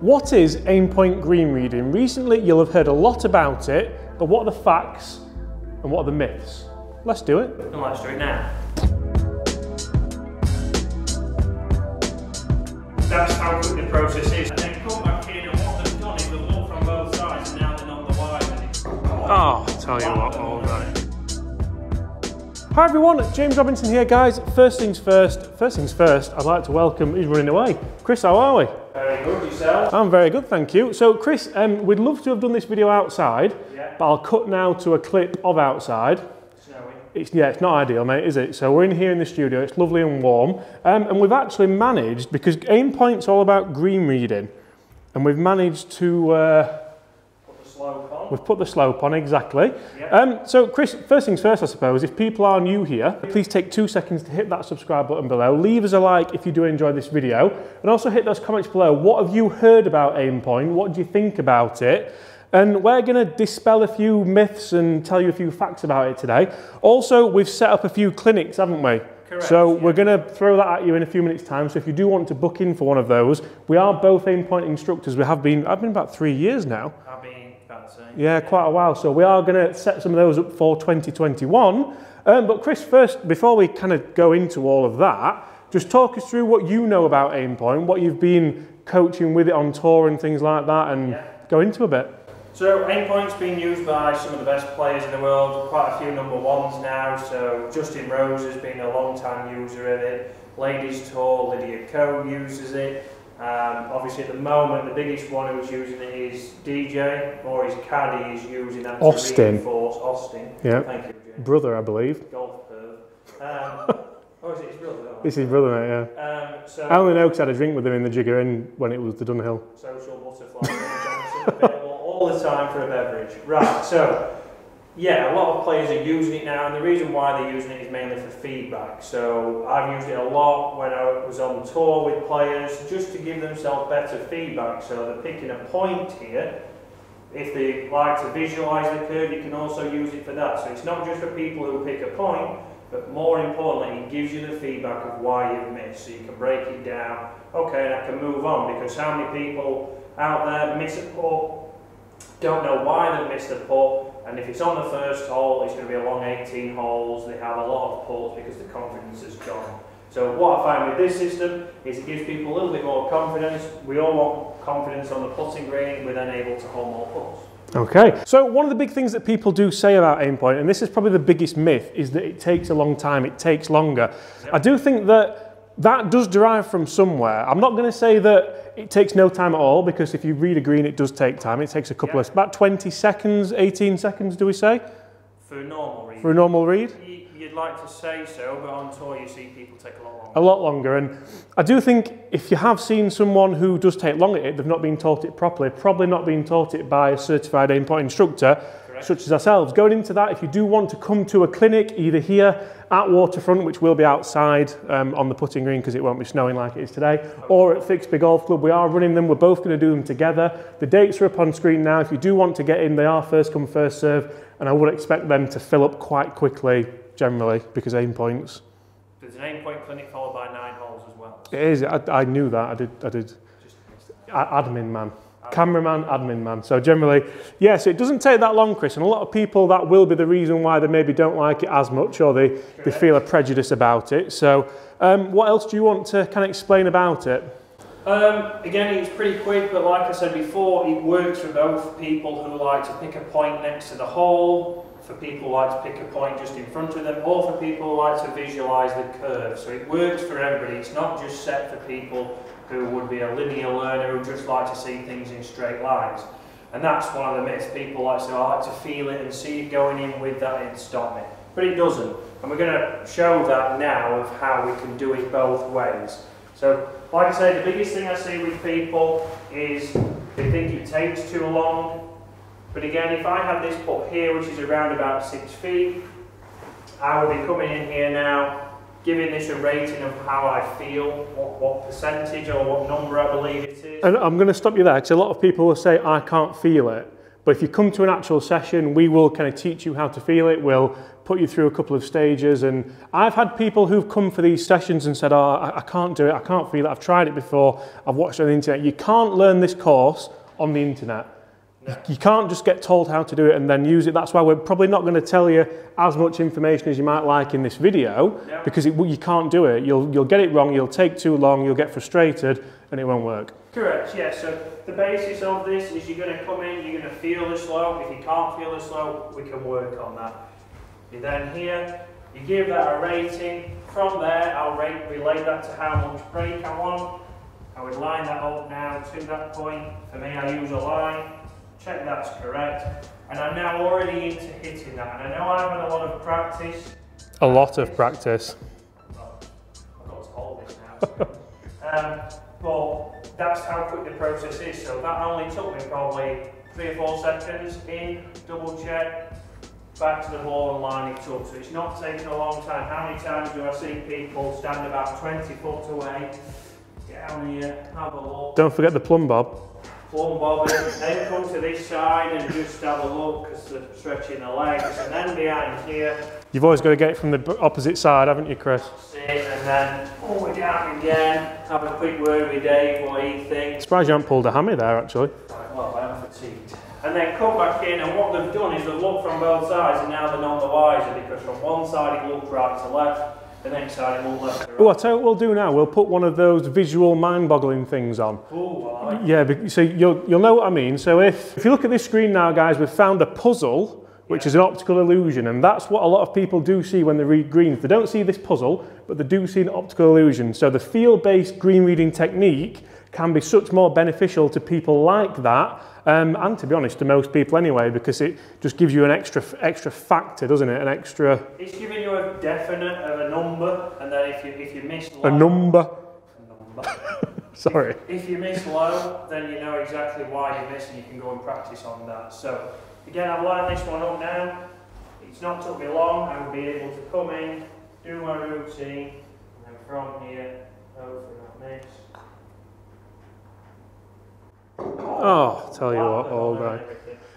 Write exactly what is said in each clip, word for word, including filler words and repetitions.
What is Aimpoint green reading? Recently, you'll have heard a lot about it, but what are the facts and what are the myths? Let's do it. And let's do it now. That's how quick the process is. And then come back here and what they've done is they've looked from both sides and now they're on the wide. Oh, I'll tell you what, all right. Hi everyone, James Roberts here, guys. First things first, first things first, I'd like to welcome, who's running away? Chris, how are we? Very good, yourself? I'm very good, thank you. So Chris, um, we'd love to have done this video outside, yeah. But I'll cut now to a clip of outside. Snowy. It's, yeah, it's not ideal, mate, is it? So we're in here in the studio, it's lovely and warm, um, and we've actually managed, because Aimpoint's all about green reading, and we've managed to... Uh, We've put the slope on, exactly. Yep. Um, so Chris, first things first, I suppose, if people are new here, please take two seconds to hit that subscribe button below. Leave us a like if you do enjoy this video. And also hit those comments below. What have you heard about Aimpoint? What do you think about it? And we're gonna dispel a few myths and tell you a few facts about it today. Also, we've set up a few clinics, haven't we? Correct, so yeah. We're going to throw that at you in a few minutes time, so if you do want to book in for one of those, we are both Aimpoint instructors. We have been, I've been about three years now. I've been about to yeah, quite a while, so we are going to set some of those up for twenty twenty-one. Um, but Chris, first, before we kind of go into all of that, just talk us through what you know about Aimpoint, what you've been coaching with it on tour and things like that, and yeah. Go into a bit. So Aimpoint's been used by some of the best players in the world, quite a few number ones now, so Justin Rose has been a long time user of it, Ladies Tour, Lydia Ko uses it, um, obviously at the moment the biggest one who's using it is D J, or his caddy is using that Austin. To reinforce Austin, yeah. Thank you, James. Brother I believe. Golf perv. Um, Oh, is it his brother? Though, it's his brother, mate, yeah. Um, so I only know because I had a drink with him in the Jigger Inn when it was the Dunhill. Social butterfly. Available all the time for a beverage. Right, so, yeah, a lot of players are using it now, and the reason why they're using it is mainly for feedback. So I've used it a lot when I was on tour with players, just to give themselves better feedback. So they're picking a point here. If they like to visualise the curve, you can also use it for that. So it's not just for people who pick a point, but more importantly, it gives you the feedback of why you've missed, so you can break it down. Okay, and I can move on, because how many people out there miss a putt, don't know why they missed a putt, and if it's on the first hole, it's going to be a long eighteen holes, they have a lot of putts because the confidence is gone. So what I find with this system is it gives people a little bit more confidence. We all want confidence on the putting green, we're then able to hold more putts. Okay, so one of the big things that people do say about Aimpoint, and this is probably the biggest myth, is that it takes a long time, it takes longer. Yep. I do think that that does derive from somewhere. I'm not going to say that it takes no time at all, because if you read a green, it does take time. It takes a couple yep. of, about twenty seconds, eighteen seconds, do we say? For a normal read. For a normal read? You'd like to say so, but on tour you see people take a lot longer. A lot longer, and I do think if you have seen someone who does take long at it, they've not been taught it properly, probably not been taught it by a certified Aimpoint instructor, correct. Such as ourselves. Going into that, if you do want to come to a clinic, either here at Waterfront, which will be outside um, on the putting green because it won't be snowing like it is today, okay. Or at Fixby Golf Club, we are running them, we're both going to do them together. The dates are up on screen now. If you do want to get in, they are first come, first serve, and I would expect them to fill up quite quickly. Generally, because Aimpoint's. There's an Aimpoint clinic followed by nine holes as well. It is. I, I knew that. I did. I did. Just, I, admin man, admin. Cameraman, admin man. So generally, yes, yeah, so it doesn't take that long, Chris. And a lot of people, that will be the reason why they maybe don't like it as much, or they correct. They feel a prejudice about it. So, um, what else do you want to kind of explain about it? Um, again, it's pretty quick, but like I said before, it works for both people who like to pick a point next to the hole, for people who like to pick a point just in front of them, or for people who like to visualise the curve. So it works for everybody. It's not just set for people who would be a linear learner who just like to see things in straight lines. And that's one of the myths. People like to say, I like to feel it and see it going in with that and stop me. But it doesn't. And we're going to show that now of how we can do it both ways. So, like I say, the biggest thing I see with people is they think it takes too long. But again, if I had this putt here, which is around about six feet, I will be coming in here now, giving this a rating of how I feel, what, what percentage or what number I believe it is. And I'm going to stop you there, because a lot of people will say, I can't feel it. But if you come to an actual session, we will kind of teach you how to feel it. We'll put you through a couple of stages. And I've had people who've come for these sessions and said, oh, I, I can't do it, I can't feel it, I've tried it before, I've watched it on the internet. You can't learn this course on the internet. No. You can't just get told how to do it and then use it. That's why we're probably not going to tell you as much information as you might like in this video, yeah. because it, you can't do it. You'll, you'll get it wrong, you'll take too long, you'll get frustrated, and it won't work. Correct, yeah. So the basis of this is you're going to come in, you're going to feel the slope. If you can't feel the slope, we can work on that. You're then here, you give that a rating. From there, I'll rate, relate that to how much break I want. I would line that up now to that point. For me, I use a line. Check that's correct, and I'm now already into hitting that, and I know I've had a lot of practice. A lot of practice. Well, I've got to hold this now. um, but that's how quick the process is, so that only took me probably three or four seconds in, double check, back to the ball and line it up, so it's not taking a long time. How many times do I see people stand about twenty foot away, get down here, have a look. Don't forget the plumb bob. Plumb bob, then come to this side and just have a look because they're stretching the legs, and then behind here. You've always got to get it from the opposite side, haven't you, Chris? That's it, and then pull it down again, have a quick word with Dave, what he thinks. Surprised you haven't pulled a hammy there, actually. Well, I'm fatigued. And then come back in, and what they've done is they've looked from both sides, and now they're none the wiser because from one side it looked right to left, the next side it looked left to right. Oh, I tell you what we'll do now, we'll put one of those visual mind-boggling things on. Ooh, yeah, so you'll, you'll know what I mean. So if, if you look at this screen now, guys, we've found a puzzle, which yeah. is an optical illusion, and that's what a lot of people do see when they read greens. They don't see this puzzle, but they do see an optical illusion. So the field-based green reading technique can be such more beneficial to people like that, um, and to be honest, to most people anyway, because it just gives you an extra extra factor, doesn't it? An extra... It's giving you a definite of a number, and then if you, if you miss... Like, a number. A number. Sorry. If, if you miss low, then you know exactly why you miss, and you can go and practice on that. So, again, I've lined this one up now. It's not took me long. I will be able to come in, do my routine, and then from here, hopefully not miss. Oh, oh tell you what, all right.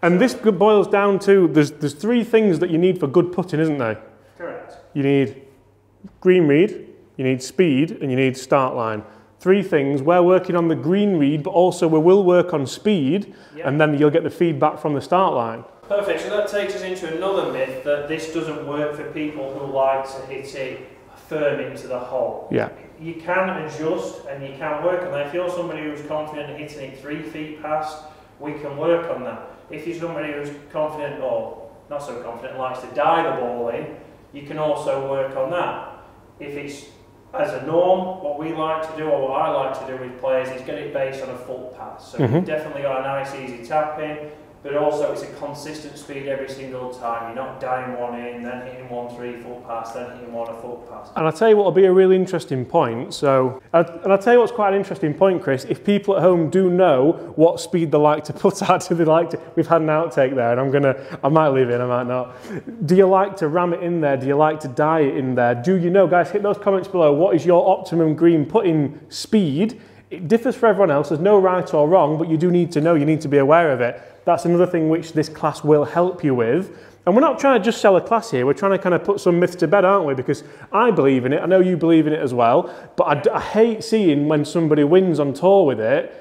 And this boils down to there's there's three things that you need for good putting, isn't there? Correct. You need green read, you need speed, and you need start line. Three things. We're working on the green read, but also we will work on speed, yep. and then you'll get the feedback from the start line. Perfect. So that takes us into another myth that this doesn't work for people who like to hit it firm into the hole. Yeah. You can adjust and you can work on that. If you're somebody who's confident in hitting it three feet past, we can work on that. If you're somebody who's confident or not so confident, likes to dive the ball in, you can also work on that. If it's as a norm, what we like to do, or what I like to do with players, is get it based on a foot path. So mm-hmm. you've definitely got a nice easy tap in, but also it's a consistent speed every single time. You're not diving one in, then hitting one three foot pass, then hitting one a foot pass. And I'll tell you what will be a really interesting point. So, and I'll tell you what's quite an interesting point, Chris. If people at home do know what speed they like to put at, do they like to, we've had an outtake there, and I'm gonna, I might leave it in, I might not. Do you like to ram it in there? Do you like to die it in there? Do you know, guys, hit those comments below. What is your optimum green putting speed? It differs for everyone else. There's no right or wrong, but you do need to know, you need to be aware of it. That's another thing which this class will help you with. And we're not trying to just sell a class here. We're trying to kind of put some myths to bed, aren't we? Because I believe in it. I know you believe in it as well. But I, I hate seeing when somebody wins on tour with it,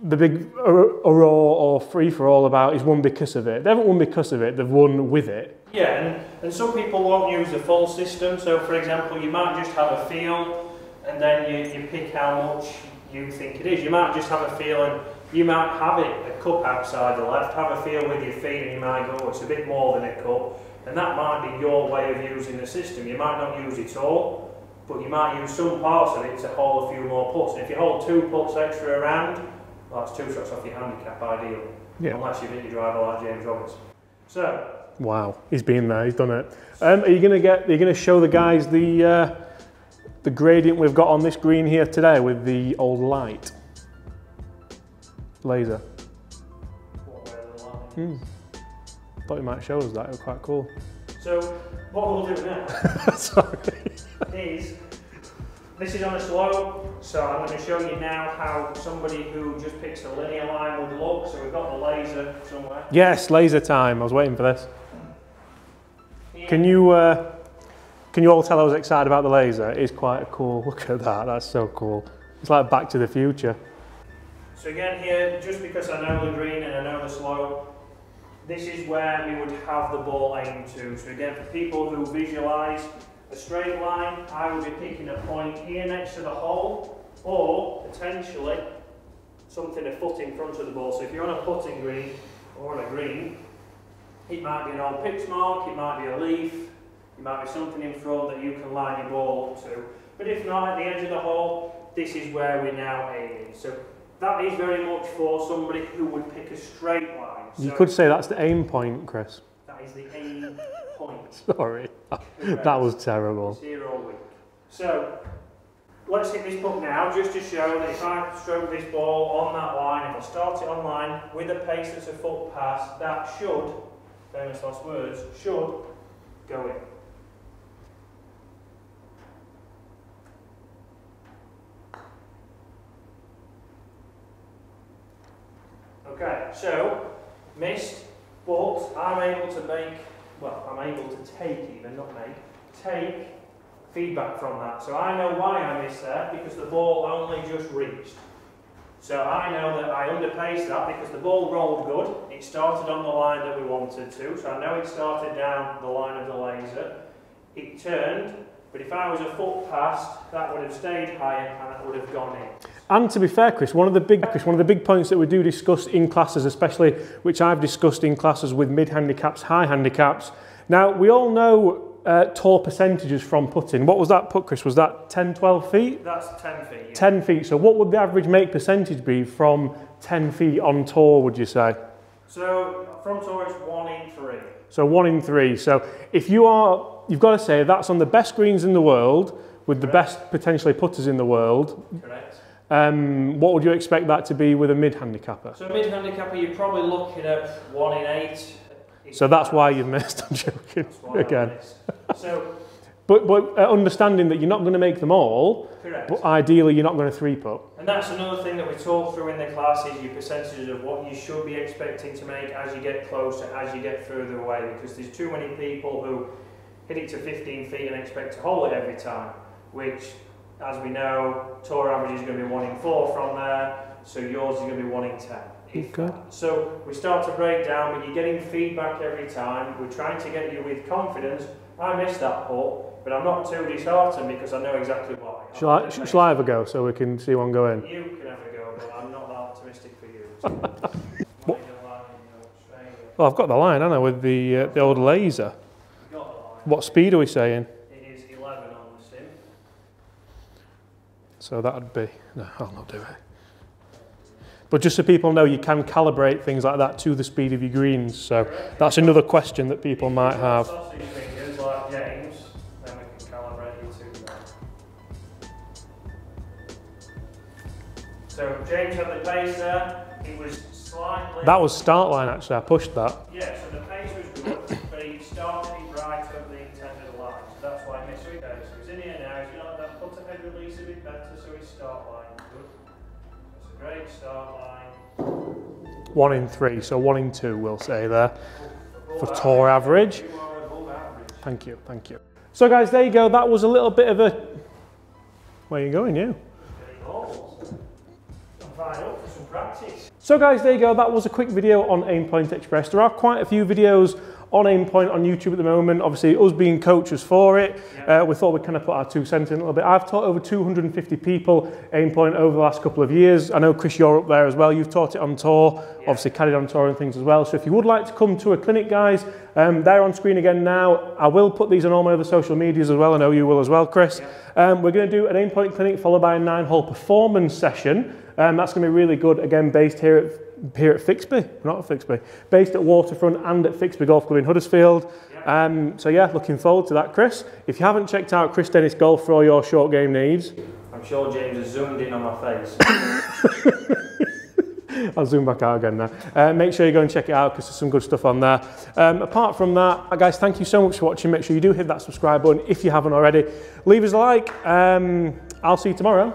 the big roar or free-for-all about is won because of it. They haven't won because of it. They've won with it. Yeah, and, and some people won't use the full system. So, for example, you might just have a feel and then you, you pick how much you think it is. You might just have a feel and you might have it a cup outside the left, have a feel with your feet, and you might go, oh, it's a bit more than a cup, and that might be your way of using the system. You might not use it all, but you might use some parts of it to hold a few more putts. And if you hold two putts extra around, well, that's two shots off your handicap, ideally, yeah. unless you've hit your driver like James Roberts. So. Wow, he's been there, he's done it. Um, are you going to get? Are you going to show the guys the uh, the gradient we've got on this green here today with the old light? Laser. Mm. Thought you might show us that, it was quite cool. So, what we'll do now is, this is on a slope, so I'm going to show you now how somebody who just picks a linear line would look. So we've got the laser somewhere. Yes, laser time, I was waiting for this. Can you uh, can you all tell I was excited about the laser? It is quite cool. Look at that. That's so cool. It's like Back to the Future. So again here, just because I know the green and I know the slope, this is where we would have the ball aimed to. So again, for people who visualise a straight line, I would be picking a point here next to the hole, or potentially something a foot in front of the ball. So if you're on a putting green or on a green, it might be an old pitch mark, it might be a leaf, it might be something in front that you can line your ball up to. But if not, at the edge of the hole, this is where we're now aiming. So that is very much for somebody who would pick a straight line. So you could say that's the aim point, Chris. That is the aim point. Sorry, Correct. That was terrible. Zero weak. So let's hit this putt now, just to show that if I stroke this ball on that line, if I start it on line with a pace that's a foot past, that should, famous last words, should go in. Okay, so missed, but I'm able to make, well, I'm able to take even, not make, take feedback from that. So I know why I missed there, because the ball only just reached. So I know that I underpaced that because the ball rolled good. It started on the line that we wanted to, so I know it started down the line of the laser. It turned, but if I was a foot past, that would have stayed higher and it would have gone in. And to be fair, Chris, one of the big Chris, one of the big points that we do discuss in classes, especially which I've discussed in classes with mid handicaps, high handicaps. Now we all know uh, tall percentages from putting. What was that putt, Chris? Was that ten, twelve feet? That's ten feet. Yeah. ten feet. So what would the average make percentage be from ten feet on tour, would you say? So from tour, it's one in three. So one in three. So if you are, you've got to say that's on the best greens in the world with the Correct. Best potentially putters in the world. Correct. Um, what would you expect that to be with a mid-handicapper? So a mid-handicapper, you're probably looking at one in eight. So that's why you've missed, I'm joking, again. So, but but uh, understanding that you're not going to make them all, correct. But ideally you're not going to three-putt. And that's another thing that we talk through in the class is your percentages of what you should be expecting to make as you get closer, as you get further away, because there's too many people who hit it to fifteen feet and expect to hole it every time, which... As we know, tour average is going to be one in four from there, so yours is going to be one in ten. Okay. So we start to break down, but you're getting feedback every time. We're trying to get you with confidence. I missed that putt, but I'm not too disheartened because I know exactly why. Shall I, sh shall I have a go so we can see one go in? You can have a go, but I'm not that optimistic for you. So what? Well, I've got the line, haven't I, with the, uh, the old laser. You've got the line. What speed are we saying? So that would be, no, I'll not do it. But just so people know, you can calibrate things like that to the speed of your greens. So that's another question that people might have. Like James, then we can calibrate you to that. So James had the pace there. It was slightly... That was start line, actually. I pushed that. Yeah, so the pace was good, but he started right over the intended line. So that's why I missed it. So he's in here now. He's not that put-ahead release a bit better, so his start line good. That's a great start line. One in three, so one in two, we'll say there, for tour average. You are above average. Thank you, thank you. So guys, there you go. That was a little bit of a... Where are you going, you? For some practice. So guys, there you go. That was a quick video on Aimpoint Express. There are quite a few videos on Aimpoint on YouTube at the moment. Obviously, us being coaches for it, yeah. uh, we thought we'd kind of put our two cents in a little bit. I've taught over two hundred and fifty people Aimpoint over the last couple of years. I know, Chris, you're up there as well. You've taught it on tour, yeah. Obviously carried on tour and things as well. So if you would like to come to a clinic, guys, um, they're on screen again now. I will put these on all my other social medias as well. I know you will as well, Chris. Yeah. Um, we're going to do an Aimpoint clinic followed by a nine-hole performance session. Um, that's going to be really good, again, based here at, here at Fixby, not at Fixby, based at Waterfront and at Fixby Golf Club in Huddersfield. Yeah. Um, so yeah, looking forward to that, Chris. If you haven't checked out Chris Dennis Golf for all your short game needs. I'm sure James has zoomed in on my face. I'll zoom back out again now. Uh, make sure you go and check it out because there's some good stuff on there. Um, apart from that, guys, thank you so much for watching. Make sure you do hit that subscribe button if you haven't already. Leave us a like. Um, I'll see you tomorrow.